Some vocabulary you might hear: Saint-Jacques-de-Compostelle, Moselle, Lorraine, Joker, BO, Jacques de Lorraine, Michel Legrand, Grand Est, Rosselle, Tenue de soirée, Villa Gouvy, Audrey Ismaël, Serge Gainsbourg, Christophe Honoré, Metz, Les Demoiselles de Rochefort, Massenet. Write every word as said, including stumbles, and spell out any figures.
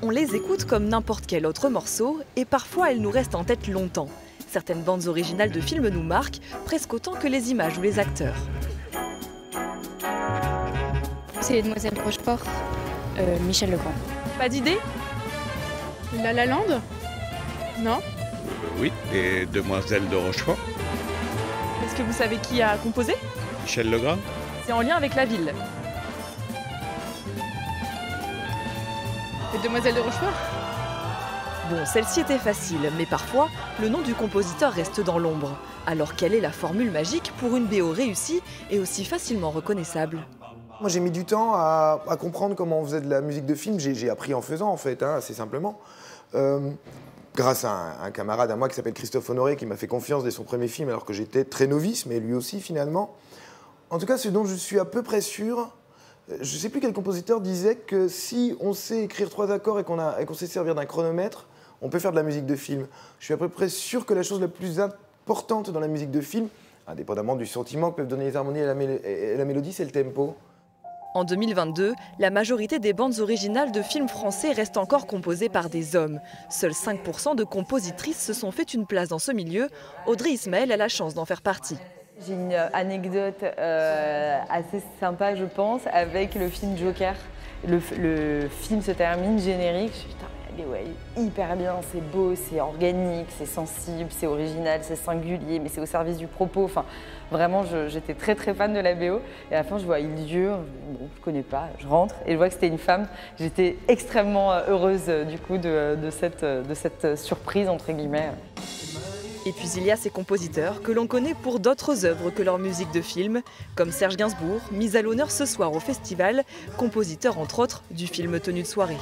On les écoute comme n'importe quel autre morceau et parfois elles nous restent en tête longtemps. Certaines bandes originales de films nous marquent presque autant que les images ou les acteurs. C'est Les Demoiselles de Rochefort, euh, Michel Legrand. Pas d'idée? La La Land? Non? Oui, Les Demoiselles de Rochefort. Est-ce que vous savez qui a composé? Michel Legrand. C'est en lien avec la ville. Les Demoiselles de Rochefort? Bon, celle-ci était facile, mais parfois, le nom du compositeur reste dans l'ombre. Alors quelle est la formule magique pour une B O réussie et aussi facilement reconnaissable? Moi j'ai mis du temps à, à comprendre comment on faisait de la musique de film, j'ai appris en faisant en fait, hein, assez simplement. Euh, grâce à un, un camarade à moi qui s'appelle Christophe Honoré, qui m'a fait confiance dès son premier film alors que j'étais très novice, mais lui aussi finalement. En tout cas, ce dont je suis à peu près sûr, je ne sais plus quel compositeur disait que si on sait écrire trois accords et qu'on qu'on sait servir d'un chronomètre, on peut faire de la musique de film. Je suis à peu près sûr que la chose la plus importante dans la musique de film, indépendamment du sentiment que peuvent donner les harmonies et la, mél et la mélodie, c'est le tempo. En deux mille vingt-deux, la majorité des bandes originales de films français restent encore composées par des hommes. Seuls cinq pour cent de compositrices se sont fait une place dans ce milieu. Audrey Ismaël a la chance d'en faire partie. J'ai une anecdote euh, assez sympa, je pense, avec le film Joker. Le, le film se termine générique. Je suis putain, mais ouais, hyper bien, c'est beau, c'est organique, c'est sensible, c'est original, c'est singulier, mais c'est au service du propos. Enfin, vraiment, j'étais très très fan de la B O. Et à la fin, je vois Il Dieu, bon, je connais pas, je rentre et je vois que c'était une femme. J'étais extrêmement heureuse du coup de, de, cette, de cette surprise entre guillemets. Et puis il y a ces compositeurs que l'on connaît pour d'autres œuvres que leur musique de film, comme Serge Gainsbourg, mis à l'honneur ce soir au festival, compositeur entre autres du film Tenue de soirée.